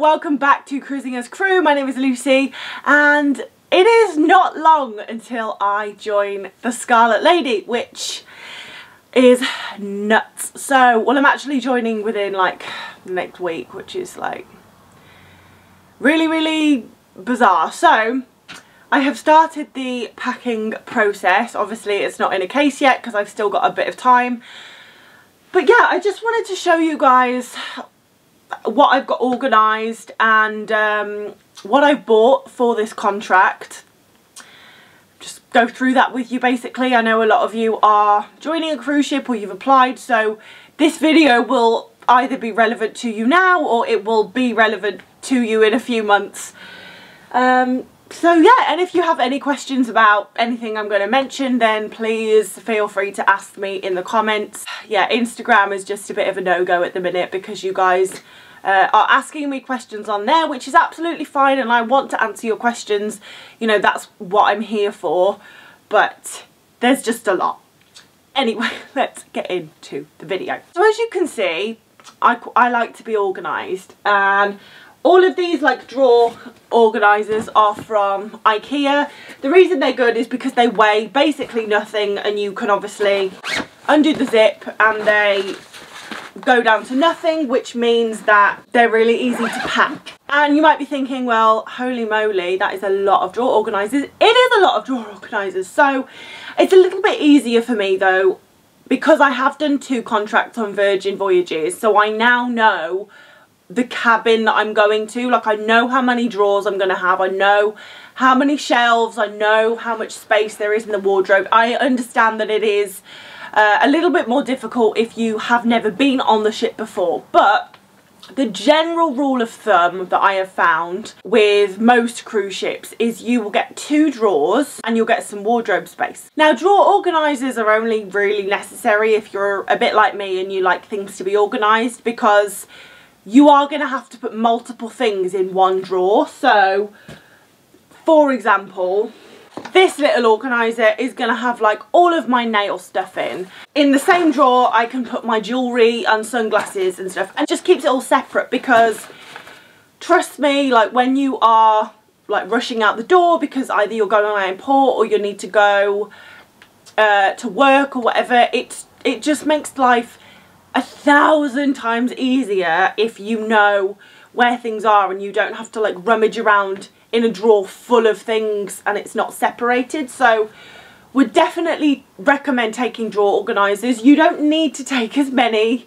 welcome back to Cruising As Crew. My name is Lucy and it is not long until I join the Scarlet Lady, which is nuts. So, well, I'm actually joining within like the next week, which is like really bizarre. So I have started the packing process. Obviously it's not in a case yet because I've still got a bit of time, but yeah, I just wanted to show you guys what I've got organised and what I've bought for this contract. Just go through that with you basically. I know a lot of you are joining a cruise ship or you've applied, so this video will either be relevant to you now or it will be relevant to you in a few months. So yeah, and if you have any questions about anything I'm going to mention, then please feel free to ask me in the comments. Yeah, Instagram is just a bit of a no-go at the minute because you guys are asking me questions on there, which is absolutely fine, and I want to answer your questions. You know, that's what I'm here for, but there's just a lot. Anyway, let's get into the video. So as you can see, I like to be organised, and all of these like drawer organisers are from IKEA. The reason they're good is because they weigh basically nothing and you can obviously undo the zip and they go down to nothing, which means that they're really easy to pack. And you might be thinking, well, holy moly, that is a lot of drawer organisers. It is a lot of drawer organisers. So it's a little bit easier for me though, because I have done 2 contracts on Virgin Voyages. So I now know the cabin that I'm going to, like, I know how many drawers I'm going to have, I know how many shelves, I know how much space there is in the wardrobe. I understand that it is a little bit more difficult if you have never been on the ship before, but the general rule of thumb that I have found with most cruise ships is you will get 2 drawers and you'll get some wardrobe space. Now, drawer organisers are only really necessary if you're a bit like me and you like things to be organised, because you are going to have to put multiple things in one drawer. So, for example, this little organiser is going to have like all of my nail stuff in. In the same drawer, I can put my jewellery and sunglasses and stuff, and just keeps it all separate, because trust me, like when you are like rushing out the door because either you're going on an import or you need to go to work or whatever, it just makes life 1,000 times easier if you know where things are and you don't have to like rummage around in a drawer full of things and it's not separated. So would definitely recommend taking drawer organisers. You don't need to take as many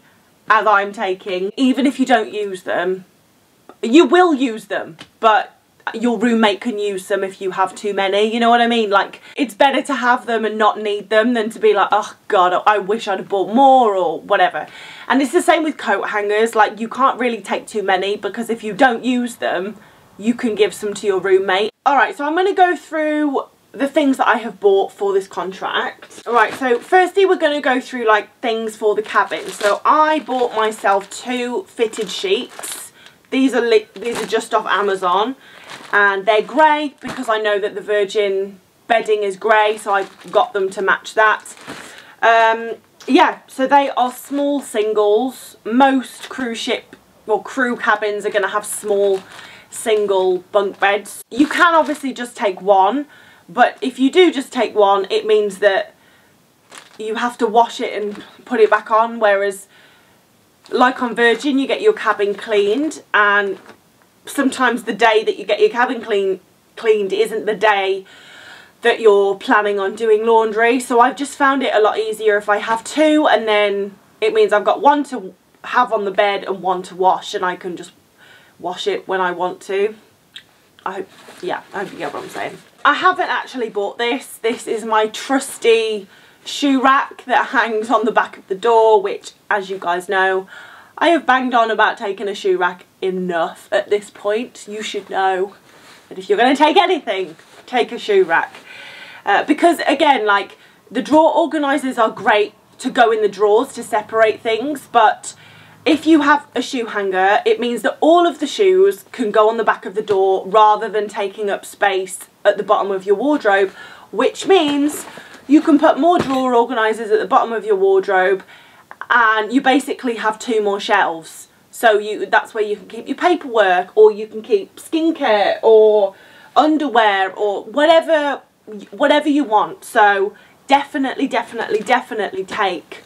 as I'm taking, even if you don't use them. You will use them, but your roommate can use them if you have too many, you know what I mean? Like, it's better to have them and not need them than to be like, oh god, I wish I'd have bought more or whatever. And it's the same with coat hangers, like you can't really take too many because if you don't use them, you can give some to your roommate. Alright, so I'm going to go through the things that I have bought for this contract. Alright, so firstly we're going to go through like things for the cabin. So I bought myself 2 fitted sheets. These are just off Amazon. And they're grey because I know that the Virgin bedding is grey, so I got them to match that. Yeah, so they are small singles. Most cruise ship or crew cabins are going to have small single bunk beds. You can obviously just take one, but if you do just take one, it means that you have to wash it and put it back on, whereas like on Virgin, you get your cabin cleaned, and sometimes the day that you get your cabin cleaned isn't the day that you're planning on doing laundry. So I've just found it a lot easier if I have 2, and then it means I've got 1 to have on the bed and 1 to wash, and I can just wash it when I want to. I hope you get what I'm saying. I haven't actually bought this. This is my trusty shoe rack that hangs on the back of the door, which, as you guys know, I have banged on about taking a shoe rack enough at this point. You should know that if you're going to take anything, take a shoe rack. Because again, like, the drawer organisers are great to go in the drawers to separate things, but if you have a shoe hanger, it means that all of the shoes can go on the back of the door rather than taking up space at the bottom of your wardrobe, which means you can put more drawer organisers at the bottom of your wardrobe and you basically have 2 more shelves. So that's where you can keep your paperwork, or you can keep skincare or underwear or whatever you want. So definitely take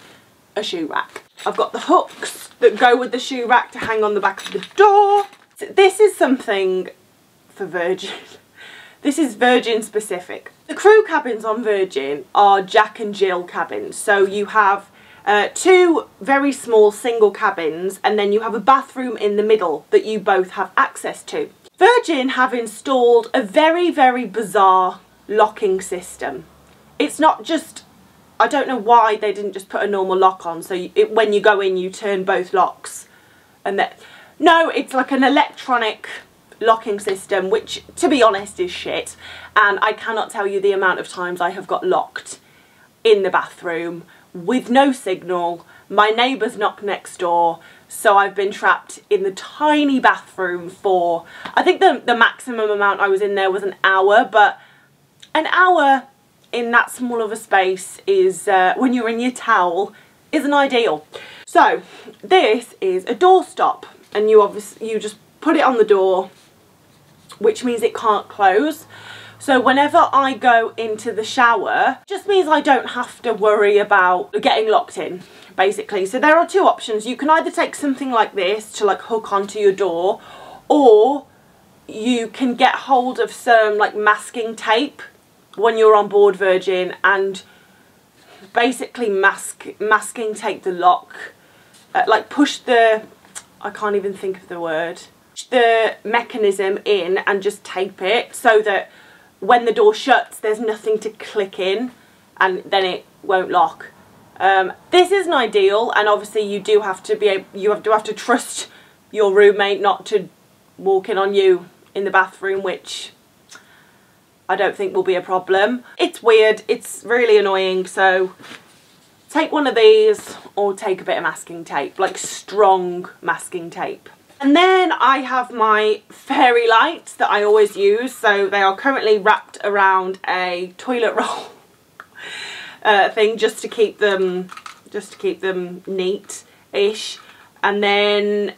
a shoe rack. I've got the hooks that go with the shoe rack to hang on the back of the door. So this is something for Virgin. This is Virgin specific. The crew cabins on Virgin are Jack and Jill cabins. So you have two very small single cabins, and then you have a bathroom in the middle that you both have access to. Virgin have installed a very bizarre locking system. It's not just, I don't know why they didn't just put a normal lock on, so when you go in you turn both locks, and that, no, it's like an electronic locking system, which to be honest is shit, and I cannot tell you the amount of times I have got locked in the bathroom with no signal. My neighbours knocked next door, so I've been trapped in the tiny bathroom for, I think the maximum amount I was in there was an hour, but an hour in that small of a space is, when you're in your towel, isn't ideal. So this is a doorstop, and you just put it on the door, which means it can't close. So whenever I go into the shower, just means I don't have to worry about getting locked in, basically. So there are two options. You can either take something like this to like hook onto your door, or you can get hold of some like masking tape when you're on board Virgin and basically masking tape the lock, like push the, I can't even think of the word, the mechanism in and just tape it so that when the door shuts there's nothing to click in, and then it won't lock. This isn't ideal, and obviously you do have to have to trust your roommate not to walk in on you in the bathroom, which I don't think will be a problem. It's weird, it's really annoying, so take one of these or take a bit of masking tape, like strong masking tape. And then I have my fairy lights that I always use, so they are currently wrapped around a toilet roll thing just to keep them neat-ish. And then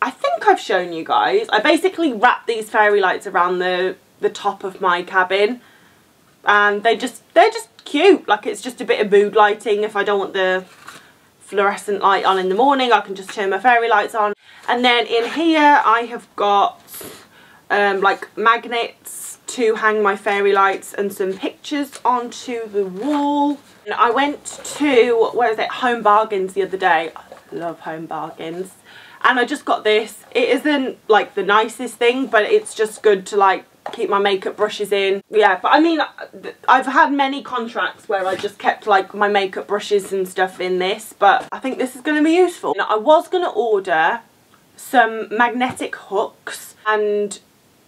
I think I've shown you guys, I basically wrap these fairy lights around the top of my cabin, and they're just cute. Like, it's just a bit of mood lighting. If I don't want the fluorescent light on in the morning, I can just turn my fairy lights on. And then in here I have got like magnets to hang my fairy lights and some pictures onto the wall. And I went to, where is it, Home Bargains the other day. I love Home Bargains, and I just got this. It isn't like the nicest thing, but it's just good to like keep my makeup brushes in. Yeah, but I mean, I've had many contracts where I just kept like my makeup brushes and stuff in this, but I think this is going to be useful. Now, I was going to order some magnetic hooks and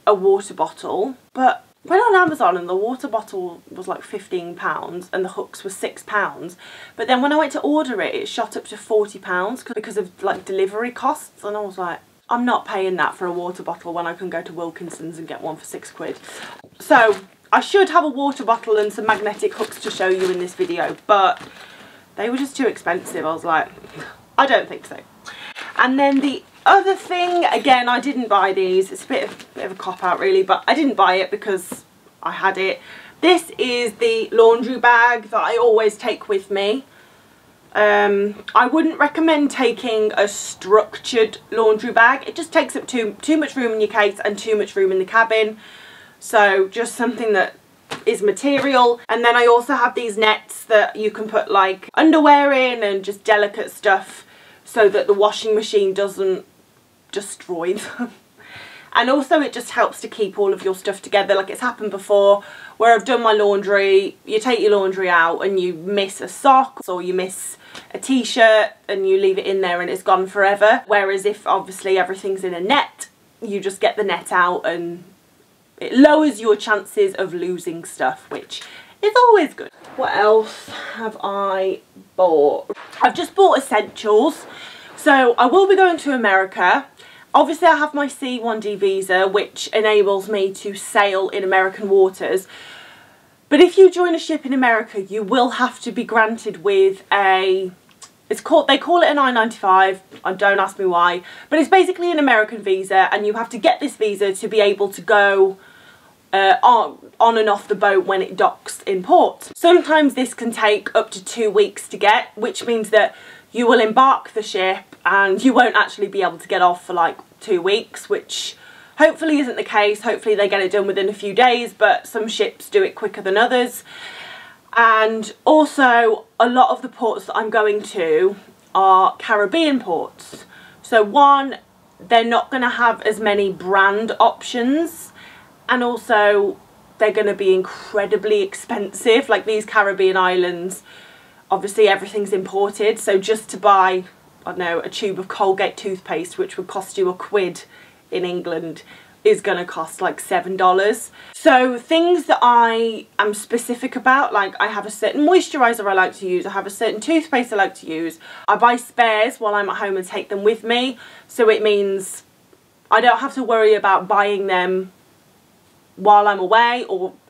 a water bottle, but went on Amazon and the water bottle was like £15 and the hooks were £6, but then when I went to order it, it shot up to £40 because of like delivery costs, and I was like, I'm not paying that for a water bottle when I can go to Wilkinson's and get one for £6. So I should have a water bottle and some magnetic hooks to show you in this video, but they were just too expensive. I was like, I don't think so. And then the other thing, again, I didn't buy these. It's a bit of a cop-out really, but I didn't buy it because I had it. This is the laundry bag that I always take with me. I wouldn't recommend taking a structured laundry bag. It just takes up too much room in your case and too much room in the cabin. So just something that is material. And then I also have these nets that you can put like underwear in and just delicate stuff so that the washing machine doesn't destroy them. And also it just helps to keep all of your stuff together. Like, it's happened before where I've done my laundry, you take your laundry out and you miss a sock or you miss a t-shirt and you leave it in there and it's gone forever. Whereas if obviously everything's in a net, you just get the net out and it lowers your chances of losing stuff, which is always good. What else have I bought? I've just bought essentials. So I will be going to America. Obviously I have my C1D visa, which enables me to sail in American waters, but if you join a ship in America you will have to be granted with a They call it an I-95, don't ask me why, but it's basically an American visa, and you have to get this visa to be able to go on and off the boat when it docks in port. Sometimes this can take up to 2 weeks to get, which means that you will embark the ship and you won't actually be able to get off for like 2 weeks, which hopefully isn't the case. Hopefully they get it done within a few days, but some ships do it quicker than others. And also, a lot of the ports that I'm going to are Caribbean ports. So one, they're not going to have as many brand options, and also they're going to be incredibly expensive. Like these Caribbean islands, obviously everything's imported, so just to buy, I don't know, a tube of Colgate toothpaste, which would cost you £1 in England, is going to cost like $7. So things that I am specific about, like I have a certain moisturiser I like to use, I have a certain toothpaste I like to use, I buy spares while I'm at home and take them with me, so it means I don't have to worry about buying them while I'm away.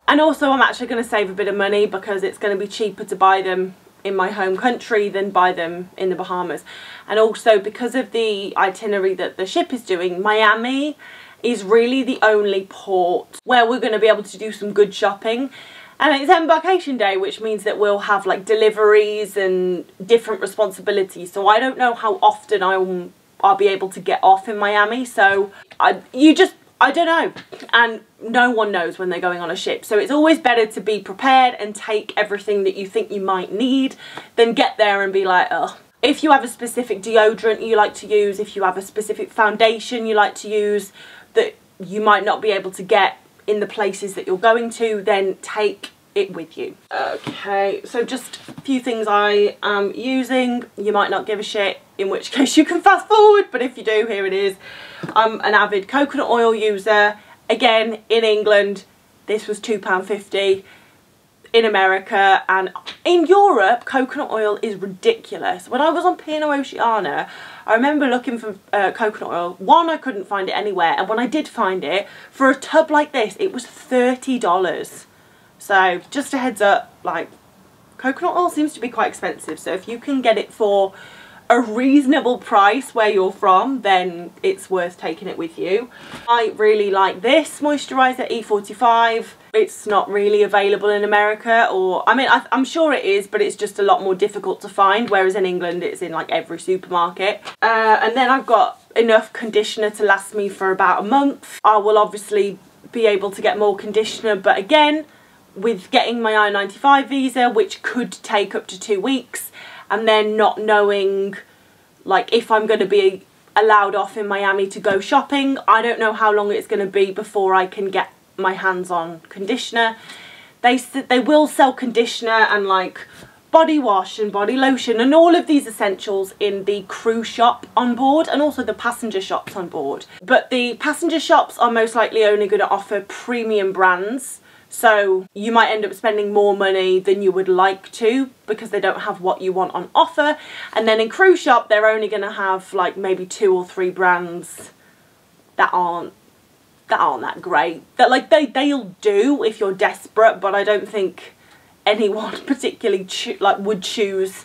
And also I'm actually going to save a bit of money because it's going to be cheaper to buy them in my home country than buy them in the Bahamas. And also because of the itinerary that the ship is doing, Miami is really the only port where we're going to be able to do some good shopping. And it's embarkation day, which means that we'll have like deliveries and different responsibilities. So I don't know how often I'll be able to get off in Miami. So I don't know. And no one knows when they're going on a ship. So it's always better to be prepared and take everything that you think you might need than get there and be like, oh. If you have a specific deodorant you like to use, if you have a specific foundation you like to use that you might not be able to get in the places that you're going to, then take it with you. Okay, so just a few things I am using. You might not give a shit, in which case you can fast forward, but if you do, here it is. I'm an avid coconut oil user. Again, in England, this was £2.50. In America and in Europe, coconut oil is ridiculous. When I was on P&O Oceana, I remember looking for coconut oil. One, I couldn't find it anywhere, and when I did find it, for a tub like this, it was $30. So just a heads up, like, coconut oil seems to be quite expensive, so if you can get it for a reasonable price where you're from, then it's worth taking it with you. I really like this moisturiser, E45. It's not really available in America, or I mean I'm sure it is, but it's just a lot more difficult to find, whereas in England it's in like every supermarket. And then I've got enough conditioner to last me for about a month. I will obviously be able to get more conditioner, but again, with getting my I-95 visa, which could take up to 2 weeks, and then not knowing like if I'm going to be allowed off in Miami to go shopping, I don't know how long it's going to be before I can get my hands on conditioner. They will sell conditioner and like body wash and body lotion and all of these essentials in the crew shop on board, and also the passenger shops on board. But the passenger shops are most likely only going to offer premium brands, so you might end up spending more money than you would like to because they don't have what you want on offer. And then in cruise shop, they're only going to have like maybe 2 or 3 brands that aren't that great. That like they'll do if you're desperate, but I don't think anyone particularly would choose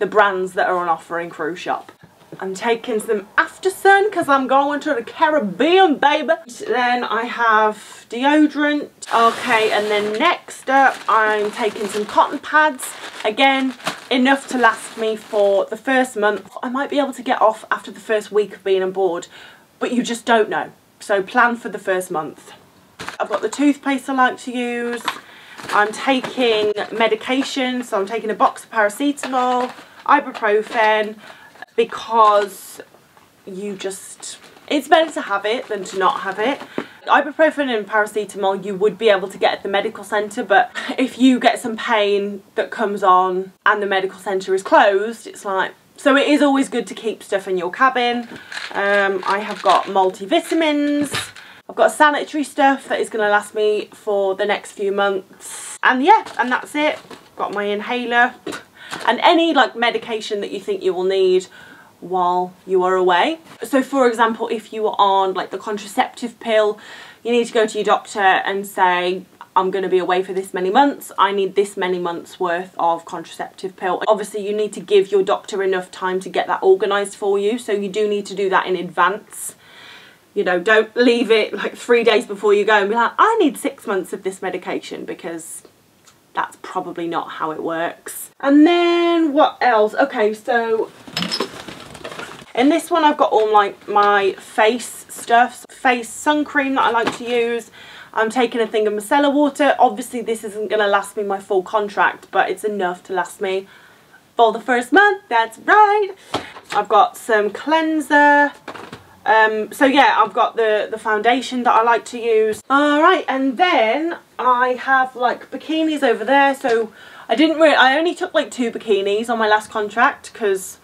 the brands that are on offer in cruise shop. I'm taking some after sun because I'm going to the Caribbean, baby. Then I have deodorant. Okay, and then next up I'm taking some cotton pads. Again, enough to last me for the first month. I might be able to get off after the first week of being on board, but you just don't know. So plan for the first month. I've got the toothpaste I like to use. I'm taking medication, so I'm taking a box of paracetamol, ibuprofen, because you just, it's better to have it than to not have it. Ibuprofen and paracetamol you would be able to get at the medical centre, but if you get some pain that comes on and the medical centre is closed, it's like, so it is always good to keep stuff in your cabin. I have got multivitamins. I've got sanitary stuff that is going to last me for the next few months. And yeah, and that's it. Got my inhaler and any like medication that you think you will need while you are away. So for example, if you are on like the contraceptive pill, you need to go to your doctor and say, I'm going to be away for this many months, I need this many months worth of contraceptive pill. Obviously you need to give your doctor enough time to get that organised for you, so you do need to do that in advance. You know, don't leave it like 3 days before you go and be like, I need 6 months of this medication, because that's probably not how it works. And then what else? Okay, so in this one I've got all like my face stuff, face sun cream that I like to use. I'm taking a thing of micellar water. Obviously this isn't going to last me my full contract, but it's enough to last me for the first month, that's right. I've got some cleanser. So yeah, I've got the foundation that I like to use. Alright, and then I have like bikinis over there. So I only took like 2 bikinis on my last contract because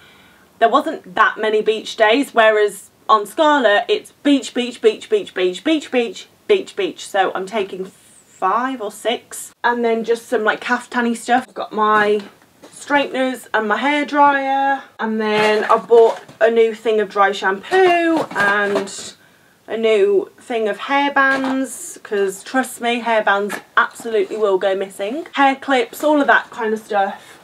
there wasn't that many beach days, whereas on Scarlet it's beach, beach, beach, beach, beach, beach, beach, beach, beach. So I'm taking 5 or 6. And then just some like caftan-y stuff. I've got my straighteners and my hairdryer, and then I bought a new thing of dry shampoo and a new thing of hairbands, because trust me, hairbands absolutely will go missing. Hair clips, all of that kind of stuff.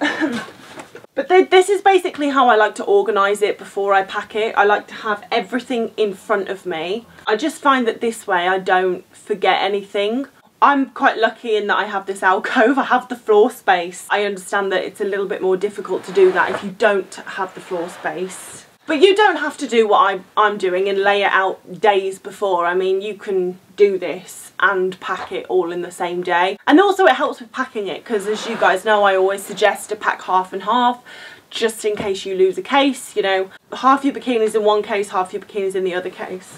But this is basically how I like to organise it before I pack it. I like to have everything in front of me. I just find that this way I don't forget anything. I'm quite lucky in that I have this alcove, I have the floor space. I understand that it's a little bit more difficult to do that if you don't have the floor space. But you don't have to do what I'm doing and lay it out days before. I mean, you can do this and pack it all in the same day. And also it helps with packing it, because as you guys know, I always suggest to pack half and half, just in case you lose a case, you know. Half your bikinis in one case, half your bikinis in the other case.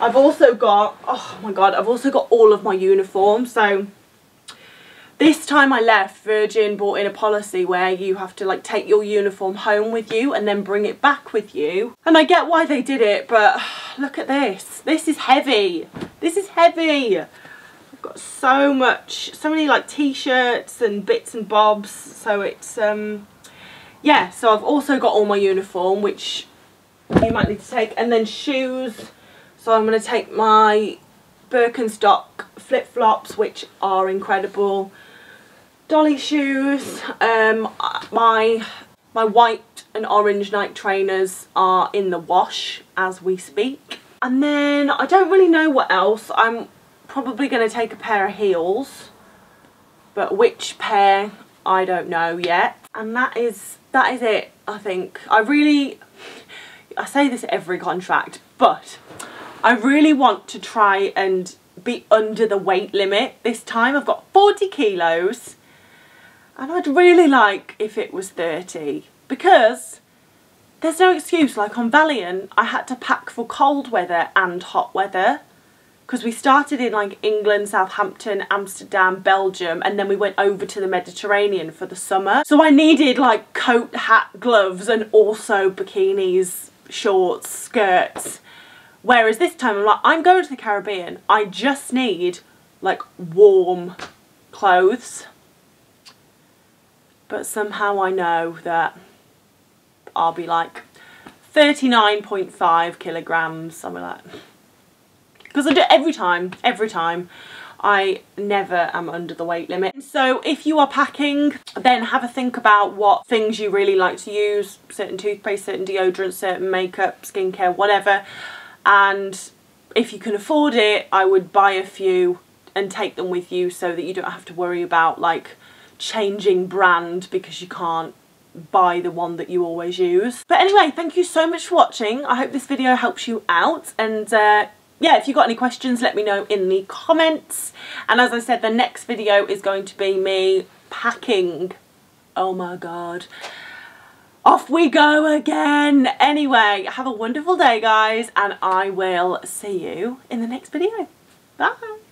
I've also got, oh my god, I've also got all of my uniforms. So this time I left, Virgin brought in a policy where you have to like take your uniform home with you and then bring it back with you. And I get why they did it, but look at this. This is heavy. This is heavy. I've got so much, so many like t-shirts and bits and bobs. So it's, yeah, so I've also got all my uniform, which you might need to take. And then shoes. So I'm going to take my Birkenstock flip-flops, which are incredible. Dolly shoes. My white and orange Nike trainers are in the wash as we speak. And then I don't really know what else. I'm probably going to take a pair of heels, but which pair, I don't know yet. And that is it, I think. I say this every contract, but I really want to try and be under the weight limit this time. I've got 40 kilos and I'd really like if it was 30, because there's no excuse. Like on Valiant, I had to pack for cold weather and hot weather, because we started in like England, Southampton, Amsterdam, Belgium, and then we went over to the Mediterranean for the summer. So I needed like coat, hat, gloves, and also bikinis, shorts, skirts. Whereas this time I'm like, I'm going to the Caribbean. I just need like warm clothes. But somehow I know that I'll be like 39.5 kilograms, something like that. Because I do it every time. I never am under the weight limit. So if you are packing, then have a think about what things you really like to use. Certain toothpaste, certain deodorant, certain makeup, skincare, whatever. And if you can afford it, I would buy a few and take them with you so that you don't have to worry about like changing brand because you can't buy the one that you always use. But anyway, thank you so much for watching. I hope this video helps you out, and yeah, if you've got any questions, let me know in the comments. And as I said, the next video is going to be me packing. Oh my god. Off we go again. Anyway, have a wonderful day, guys, and I will see you in the next video. Bye.